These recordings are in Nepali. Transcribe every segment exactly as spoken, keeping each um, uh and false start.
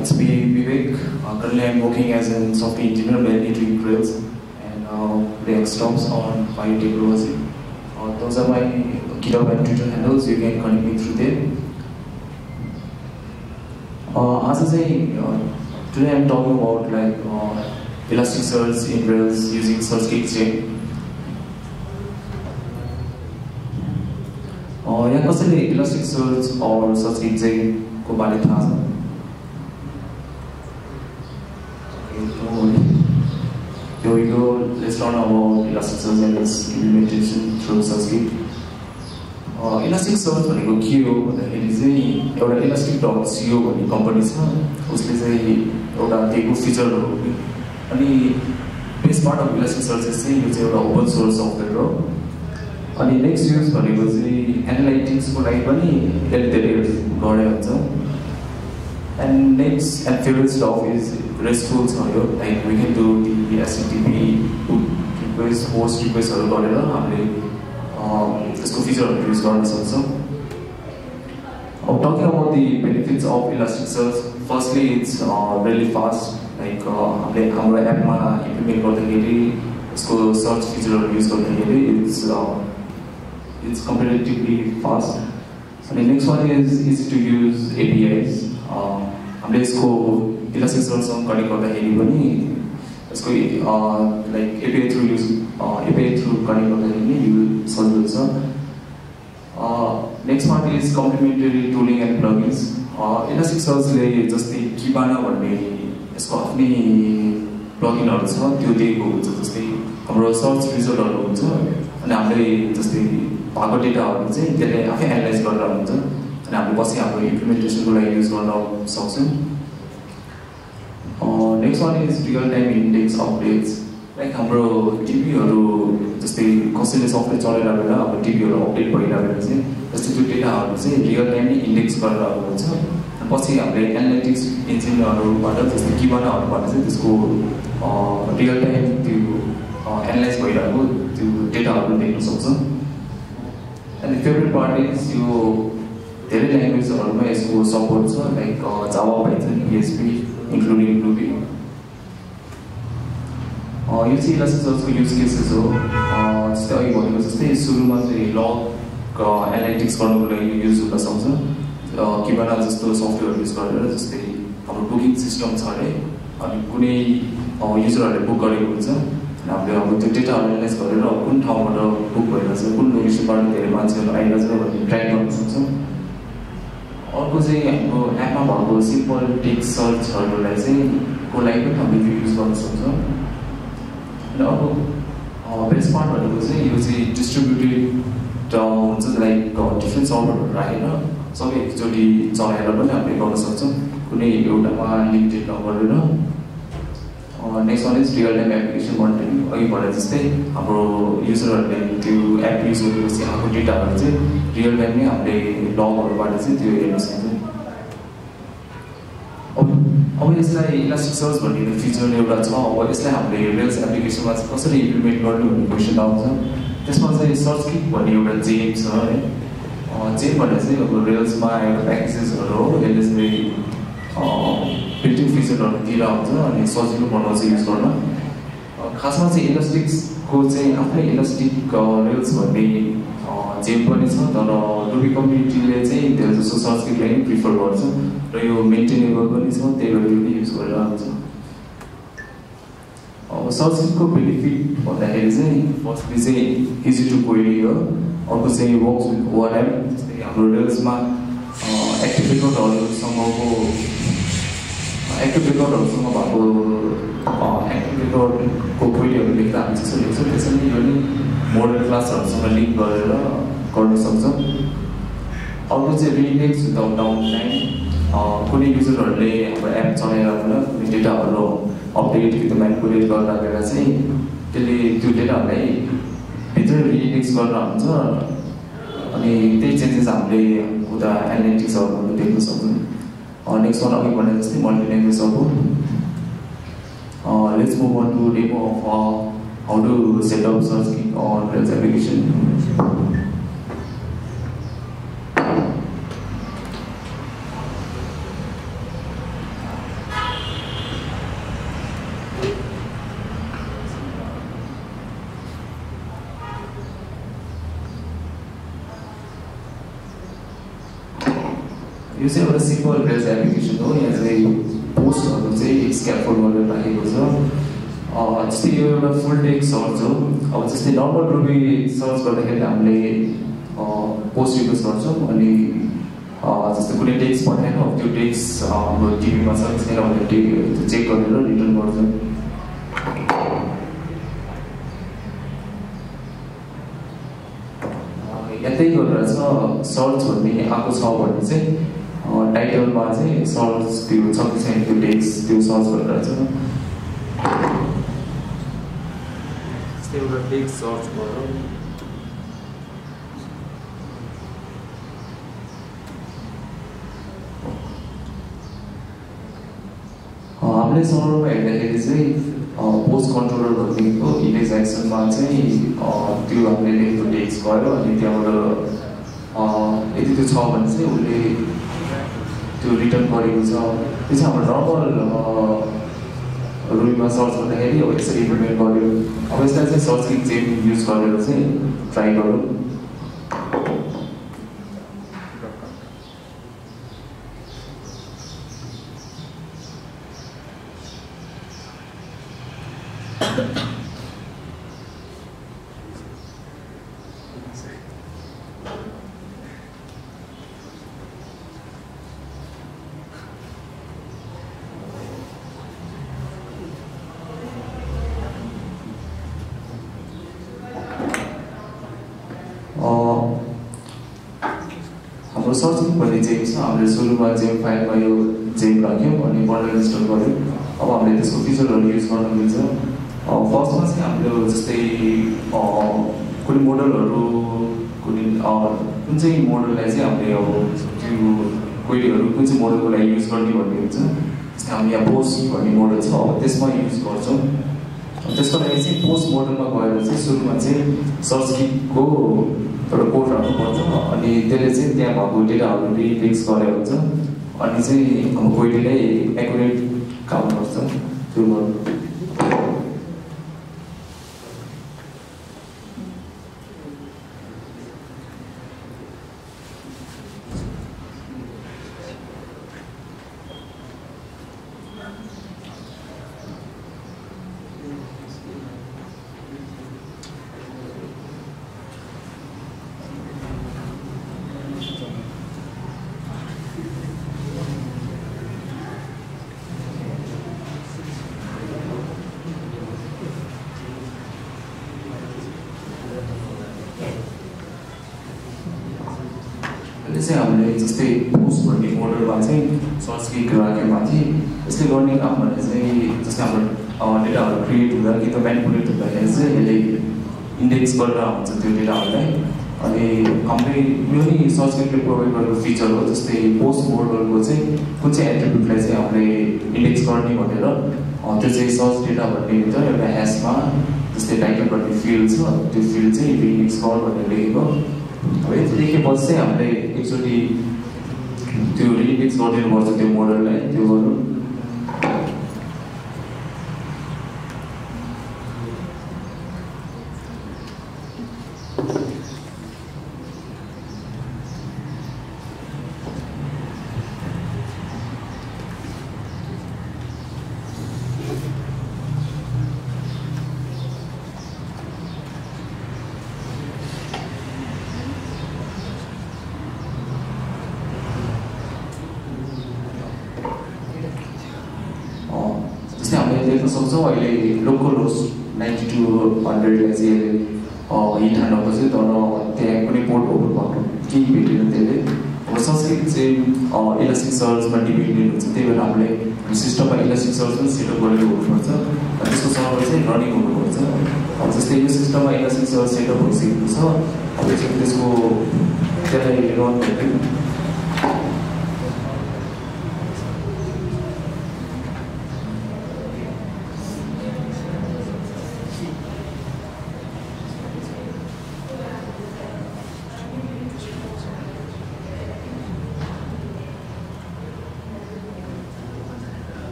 it's me, Bibek. Uh, currently I'm working as a software engineer mainly doing Rails and uh, React stops on PyTech technology. Uh, those are my GitHub and Twitter handles, you can connect me through there. Uh, as I say, uh, today I'm talking about like uh, Elasticsearch in Rails using Searchkick. Uh, yeah, कसरी Elasticsearch or Searchkick को बारे में थाहा छ? Here we go. Let's learn about Elasticsearch and its implementation through Searchkick. Uh, Elasticsearch भनेको के हो भन्दाखेरि चाहिँ एउटा elastic.co भन्ने कम्पनी छ, उसले चाहिँ एउटा दिएको फिचर हो अनि बेस्ट पार्ट अफ Elasticsearch चाहिँ यो चाहिँ एउटा ओपन सोर्स सफ्टवेयर हो अनि नेक्स्ट युज भनेको चाहिँ एनालाइटिक्सको लागि पनि धेरै धेरै गरे हुन्छ and next and favourite stuff is restful छ यो like we can do the HTTP request host रिक्वेस्टहरू गरेर हामीले यसको फिचरहरू युज गर्न सक्छौँ. अब talking about the benefits of Elasticsearch, firstly it's really fast, like हामीले हाम्रो एपमा इम्प्लिमेन्ट गर्दाखेरि यसको सर्च फिचरहरू युज गर्दाखेरि इट्स इट्स कम्पेरिटिभली फास्ट. अनि next one is easy to use APIs, हामीले यसको Elasticsearchसँग कनेक्ट गर्दाखेरि पनि यसको like API through use API through connect गर्दाखेरि पनि यु सजिलो छ. Next part is complementary tooling and plugins. Elasticsearchले जस्तै किबाना भन्ने यसको आफ्नै प्लगिनहरू छ त्यो दिएको हुन्छ, जस्तै हाम्रो सर्च रिजल्टहरू हुन्छ अनि हामीले जस्तै भएको डेटाहरू चाहिँ त्यसले आफै एनालाइज गरेर हुन्छ अनि हामीले पछि हाम्रो इम्प्लिमेन्टेसनको लागि युज गर्न सक्छौँ. Next one is real time index updates, like हाम्रो टिभीहरू जस्तै कसैले सफ्टवेयर चलाइरहेको बेला अब टिभीहरू अपडेट भइरहेको बेला चाहिँ जस्तै त्यो डेटाहरू चाहिँ रियल टाइमली इन्डेक्स गरेर आएको हुन्छ अनि पछि हामीले एनालिटिक्स इन्जिनहरूबाट जस्तै किबानाहरूबाट चाहिँ त्यसको रियल टाइम त्यो एनालाइज भइरहेको त्यो डेटाहरू देख्न सक्छौँ. अनि फेभरेट पार्ट इज यो धेरै ल्याङ्ग्वेजहरूमा यसको सपोर्ट छ, like Java, Python, PHP including Ruby. यो चाहिँ Elasticsearchको युज केसेस हो. जस्तै अघि भनेको जस्तै सुरुमा चाहिँ लग एनालाइटिक्स गर्नुको लागि युज हुन सक्छ किबाना जस्तो सफ्टवेयर युज गरेर, जस्तै हाम्रो बुकिङ सिस्टम छ अरे अनि कुनै युजरहरूले बुक गरेको हुन्छ अनि हामीले अब त्यो डेटा एनालाइज गरेर कुन ठाउँबाट बुक भइरहेछ कुन लोकेसनबाट धेरै मान्छेहरू आइरहेछ भन्ने ट्र्याक गर्न सक्छौँ. अर्को चाहिँ हाम्रो एपमा भएको सिम्पल टेक्स्ट सर्चहरूलाई चाहिँ को लागि पनि हामीले युज गर्न सक्छौँ. अनि अर्को बेस्ट पार्ट भनेको चाहिँ यो चाहिँ डिस्ट्रिब्युटेड हुन्छ, लाइक डिफ्रेन्ट सर्भरहरू राखेर सबै एकचोटि चलाएर पनि हामीले गर्न सक्छौँ कुनै एउटामा लिमिटेड नगरेर. Next one is real time application monitoring, अघि भने जस्तै हाम्रो युजरहरूले त्यो एप युज गरेपछि हाम्रो डेटाहरू चाहिँ रियल टाइम नै हामीले लगहरूबाट चाहिँ त्यो हेर्न सक्छौँ. अब यसलाई Elasticsearch भन्ने फिचर एउटा छ, अब यसलाई हामीले रेल्स एप्लिकेसनमा चाहिँ कसरी इम्प्लिमेन्ट गर्ने भन्ने क्वेसन आउँछ. त्यसमा चाहिँ Searchkick भन्ने एउटा जेम छ है, जेम भनेर चाहिँ अब रेल्समा एउटा प्याकेजेसहरू हो यसले चाहिँ बिल्टिङ फिचरहरू दिएर हुन्छ अनि सजिलो बनाउँछ युज गर्न. खासमा चाहिँ Elasticsearchको चाहिँ आफ्नै Elastic रेल्स भन्ने जेम पनि छ तर रुबी कम्युनिटीले चाहिँ धेरै जसो Searchkickलाई नै प्रिफर गर्छ र यो मेन्टेनेबल पनि छ त्यही भएर पनि युज गरेर आउँछ. अब Searchkickको बेनिफिट भन्दाखेरि चाहिँ फर्स्टली चाहिँ इजी टु क्वेरी हो, अर्को चाहिँ वर्क्स विथ ओआरएम, जस्तै हाम्रो रेल्समा एक्टिभ रेकर्डहरूसँगको एक्टिभ रेकर्डहरूसँग भएको एक्टिभ रेकर्डको क्वेरीहरू लेख्दा हामी जसरी लेख्छौँ त्यसरी यो नि मोडल क्लासहरूसँग लिङ्क गरेर गर्न सक्छौँ. अर्को चाहिँ रिइन्डेक्स विथ डाउनलाइन, कुनै युजरहरूले हाम्रो एप चलाइरहेको कुनै डेटाहरू अपडेट कि त म्यानिपुलेट गर्दा बेला चाहिँ त्यसले त्यो डेटाहरूलाई भित्र रिइन्डेक्स गरेर हुन्छ अनि त्यही चेन्जेस हामीले उता एनालिटिक्सहरू देख्न सक्छौँ. नेक्स्ट वान अघि भने जस्तै मल्टी ल्याङ्ग्वेजहरूको. Let's move on to demo of how to set up Searchkick on Rails application. user of a simple Rails application known as a post or say scaffold model or just a full text also or just a normal Ruby source but I post request also only just a good text but I know two takes T V muscles and on the T V check on the return version. They go as a source for me, Akos Howard, say, or title Mazi, source to something to take to source for that. Still the big source for Amless or post controller or index action marching or two updated to take square or any other eighty two thousand say only to return for use of this have a normal Ruby source for the heavy or it's a implement volume. Obviously, as a source key chain use for the same try volume. Model as a query or which model will I use for the audience? Can a post for the models? How this might use also. Just for I say post model, source key go for a code and there is a damn about data already takes for also. And is a query accurate count also. Feature हो जस्तै पोस्ट मोडलको चाहिँ कुन चाहिँ एट्रिब्युटलाई चाहिँ हामीले इन्डेक्स गर्ने भनेर त्यो चाहिँ सर्च डेटा भन्ने हुन्छ एउटा ह्यासमा जस्तै टाइटल गर्ने फिल्ड छ त्यो फिल्ड चाहिँ इन्डेक्स गर्नु भनेर लेखेको अब यति लेखेपछि चाहिँ हामीले एकचोटि त्यो इन्डेक्स गर्नुपर्छ त्यो मोडललाई त्यो गर्नु Elasticsearch but dependent they will have system by Elasticsearch and set up value over and this was running over just the system by Elasticsearch set up so this go run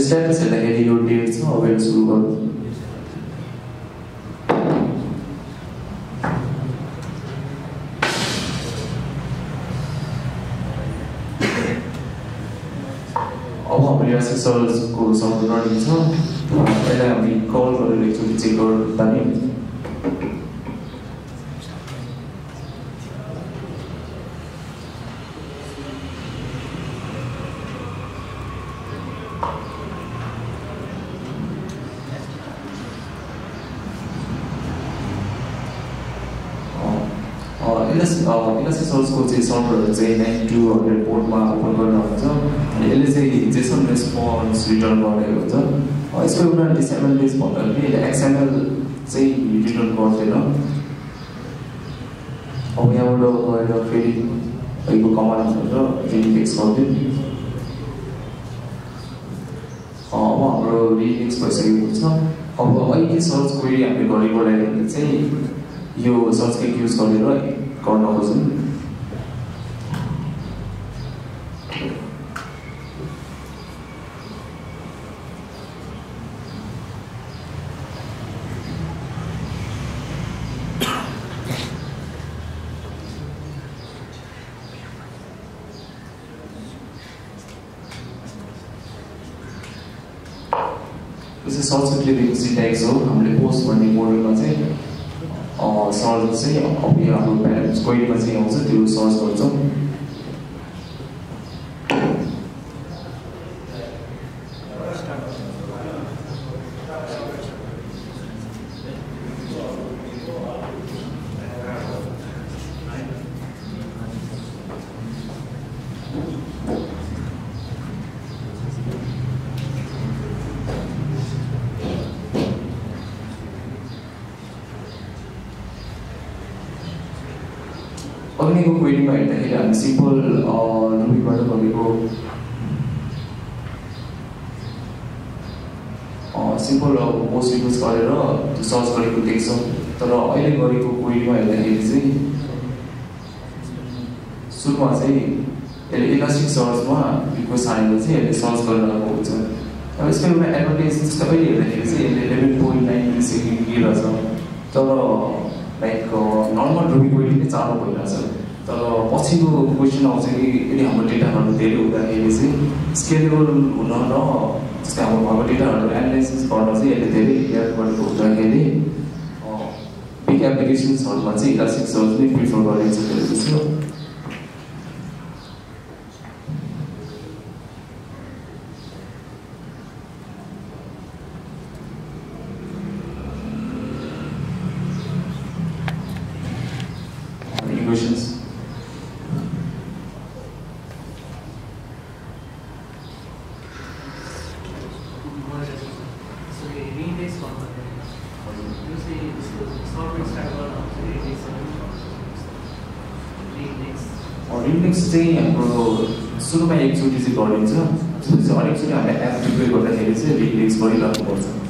status and I get your dates or when soon. अब हमें एक्सेसर्स को सम्बन्ध लिन्छ अहिले हामी कल गरेर एकचोटी चेक गर्न तानी Elasticsearch को जो सर्वर जो ninety-two hundred port में ओपन करना होता है, इसलिए JSON response return करने होता है, और इसको उन्हें XML response करके XML से return करते हैं, और यहाँ वो लोग फिर एक कमांड होता है, फिर index करते हैं, और वहाँ पर index पर से होता है, और ये search query आपने कॉल कर लेते हैं, इसलिए यो search के use करने वाले कौन हो सकता है? इसे सर्च के लिए भी सिंटैक्स हो, हमने पोस्ट बनी मॉडल में से और सर्च से अभी आप लोग पैरेंट्स कोई में से आउट से तो सर्च कर दो। अग्निको क्वेरीमा हेर्दाखेरि हामी सिम्पल रुबीबाट गरेको सिम्पल मोस्ट युज गरेर त्यो सर्च गरेको देख्छौँ तर अहिले गरेको क्वेरीमा हेर्दाखेरि चाहिँ सुरुमा चाहिँ यसले इलास्टिकसर्चमा रिक्वेस्ट हालेर चाहिँ यसले सर्च गर्न आएको हुन्छ अब यसको एउटा एडभर्टाइज सबै हेर्दाखेरि चाहिँ यसले इलेभेन पोइन्ट नाइन मिलिसेकेन्ड दिइरहेछ तर लाइक नर्मल रुबी क्वेरी नै चालु भइरहेछ तर पछिको क्वेसन आउँछ कि यदि हाम्रो डेटाहरू धेरै हुँदाखेरि चाहिँ स्केलेबल हुन र जस्तै हाम्रो भएको डेटाहरू एनालाइसिस गर्न चाहिँ यसले धेरै हेल्प गरेको हुँदाखेरि बिग एप्लिकेसन्सहरूमा चाहिँ इलास्टिकसर्च नै प्रिफर गरिन्छ त्यसको सुरुमा एकचोटि चाहिँ गरिन्छ त्यसपछि अनेकचोटि हामीले एप डिप्लोय गर्दाखेरि चाहिँ रिलिज गरिराख्नुपर्छ